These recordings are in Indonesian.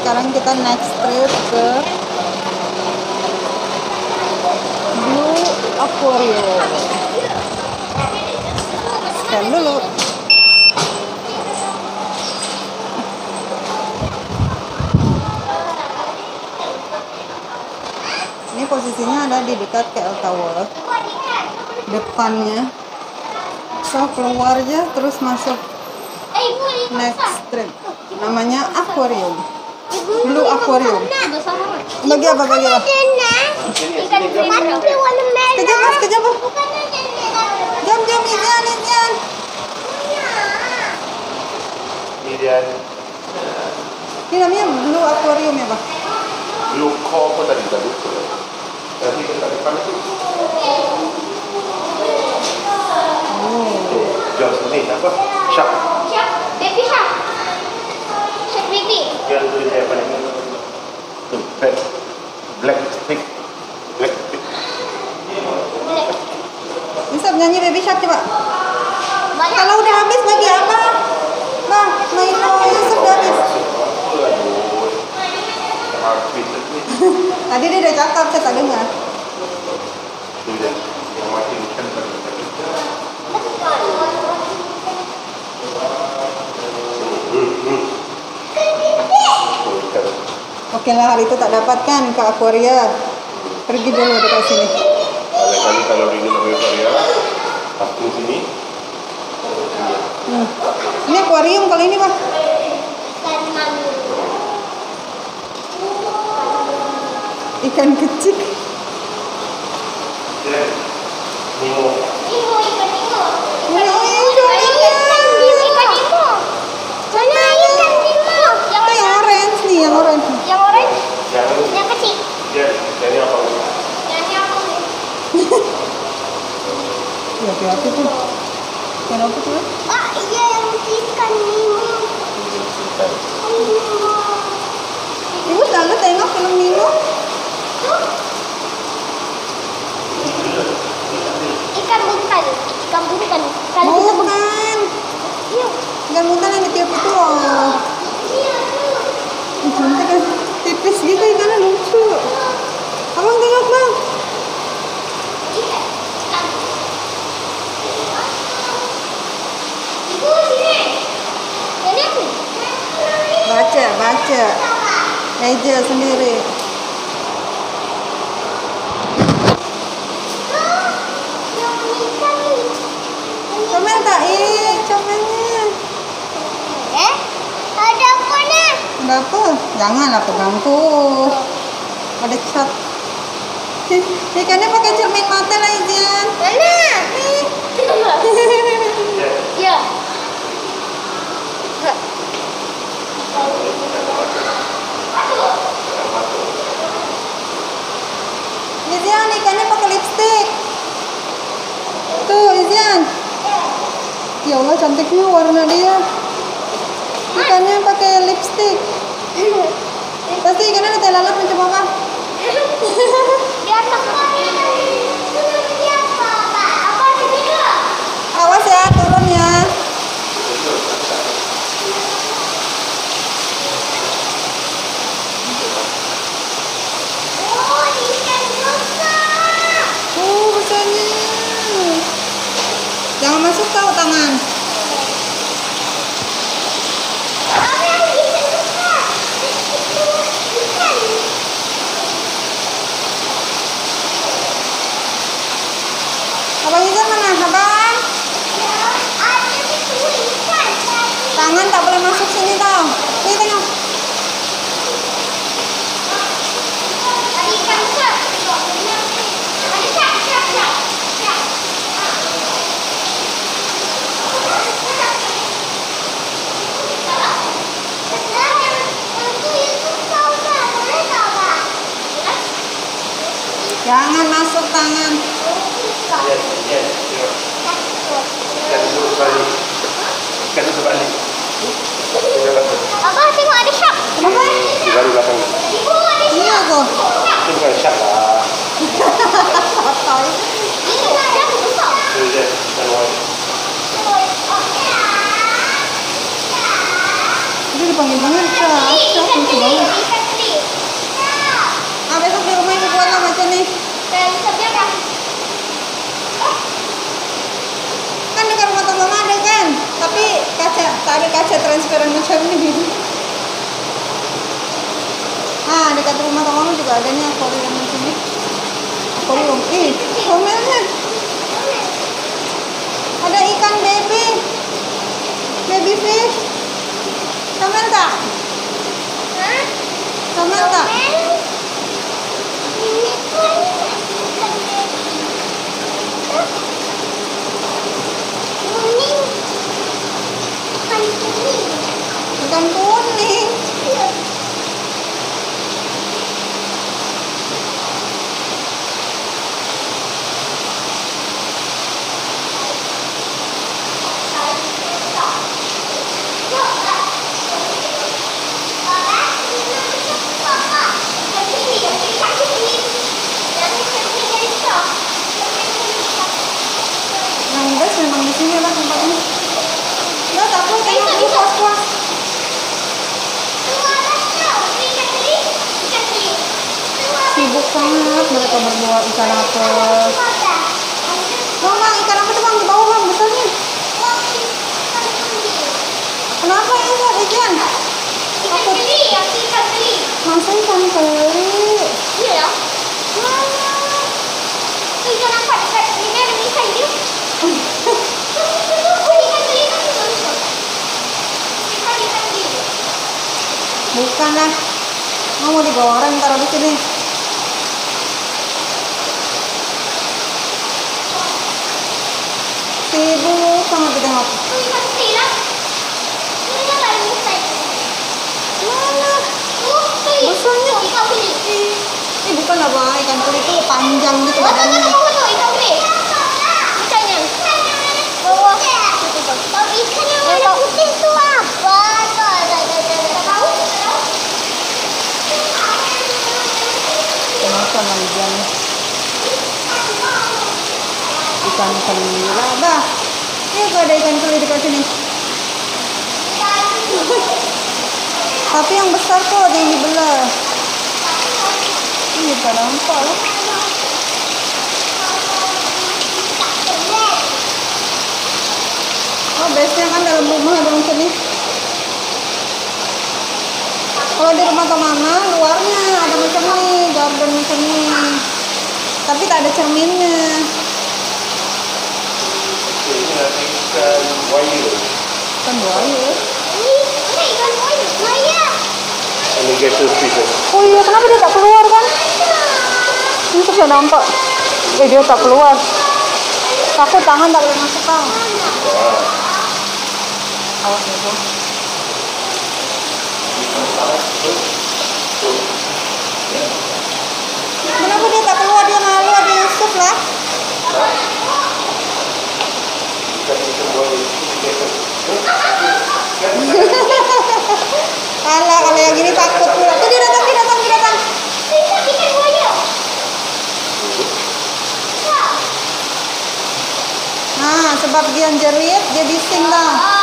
Sekarang kita next trip ke Blue Aquarium. Scan dulu. Ini posisinya ada di dekat KL Tower. Depannya. So keluar aja terus masuk next trip. Namanya Aquarium. Blue Aquarium. Bagi apa? Bagi apa? Kejam mas, kejam mas. Jam ikan. Ini namanya Blue Aquarium ya pak? Blue kok tadi tadi. Tapi kita depan itu. Oh. Jam ini apa? Shark. Baby shark. Yang tulis apa ini? Tuh, black stick. Bisa nyanyi baby shark coba. Banyak. Kalau udah habis bagi apa? Bang, main koyo sudah habis. Tadi dia udah cakap, saya tak dengar. Sudah, yang mati ikan tadi. Oke lah, hari itu tak dapatkan ke Aquaria. Pergi dulu dekat sini. Kali-kali kalau pergi ke Aquaria, aku sini. Ini akuarium kali ini, Pak. Ikan kecil. Meja sendiri. Comel tak? Comelnya. Ada apa nak? Ada apa? Janganlah pegang tu. Ada cat. Ikannya pakai cermin mata lah Ijan. Mana? Ya. Izian, ikannya pakai lipstik. Tuh, Izian. Ya Allah, cantiknya warna dia. Ikannya pakai lipstik. Pasti ikannya nanti lalat mencoba apa? Dia tengok. Dia apa, Pak? Aku ada tiga. Awas ya, turun ya. Jangan masuk tahu tangan. Abang Ijan mana? Abang? Tangan tak boleh masuk sini tau. Ini tengok. Jangan masuk tangan. Ikan itu balik. Abang tengok ada syak. Kenapa? Di baru belakang. Ini aku. Itu bukan syak lah. Hahaha. Ini ada besar. Iya. Ini dipanggil-panggil capek, lucu banget. Ah, besok di rumah ikut warna macam nih. Kan dekat rumah teman ada kan, tapi kaca tadi kaca transparan macam ini. Ah, dekat rumah teman juga adanya aquarium di sini. Aquarium, ih, komelnya. Ada ikan baby, baby fish. Kamel tak? Hah? Kamel tak? Ini kan kuning. Ikan kuning. Ikan kuning. Sibuk sangat mereka berdua. Ikan apes. Mama, ikan apes itu bang di bawah bang, besarnya. Kenapa ya buat ikan? Ikan teri, ya ikan teri. Masa ikan teri? Iya. Mana? Ikan apa? Ikan teri ada ikan dia. Bukan lah. Mau dibawa orang taruh di sini. Sibuk sangat di tengah. Ikan teri lah. Ini apa yang besar? Mana? Besarnya ikan teri. Ini bukan lah bah. Ikan teri itu panjang gitu badannya. Ikan teri. Ikannya. Bawah. Tapi ikan yang warna putih itu apa? Kenapa lagi jalan? Ikan teri lah bah. Ini kok ada ikan teri dekat sini. Tapi yang besar kok ada yang dibelah. Ini tak nampak lah. Oh, biasanya kan dalam rumah ada macam ni. Kalau di rumah kemana, luarnya ada macam ni, garden macam ni. Tapi tak ada cerminnya. Ikan buaya. Ikan buaya? Ini ikan buaya. Alligator fish. Oh iya, kenapa dia tak keluar kan? Ini tak nampak. Eh, dia tak keluar. Takut tangan tak boleh masuk tau. Awas itu. Kenapa dia tak keluar? Dia malu ada Yusuf lah. Alah, kalau yang gini takut pula. Tuh dia datang, dia datang, dia datang. Nah, sebab dia jerit, dia bising lah.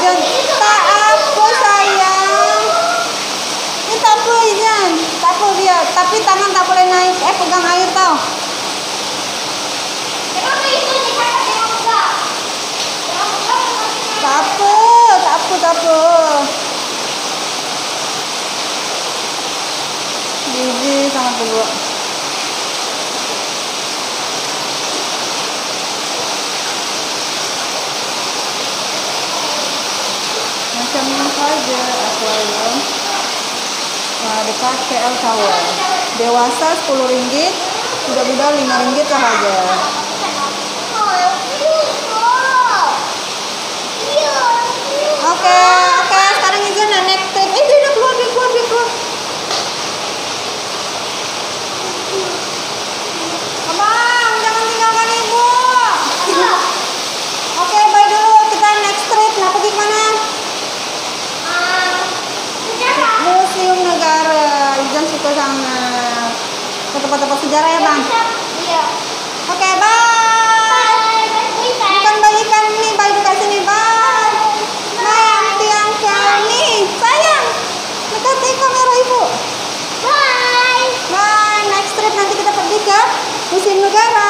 Biar. Tak apa sayang. Ini tak apa Ijan. Tak apa biar. Tapi tangan tak boleh naik. Eh, pegang air tau. Tak apa. Gigi sangat berdua. Macam saja akuarium. Nah, dekat KL Tower. Dewasa Rp10, muda-muda Rp5 saja. Oke, sekarang Ijan nak naik trip. Eh, dia dah keluar. Abang, jangan tinggalkan ibu. Oke, bye dulu. Kita next trip nak pergi mana? Museum Negara. Ijan suka sangat ke tempat-tempat sejarah ya, Bang? Iya. Oke, bye. Bukan bye ikan ni, bye dulu guys. negara.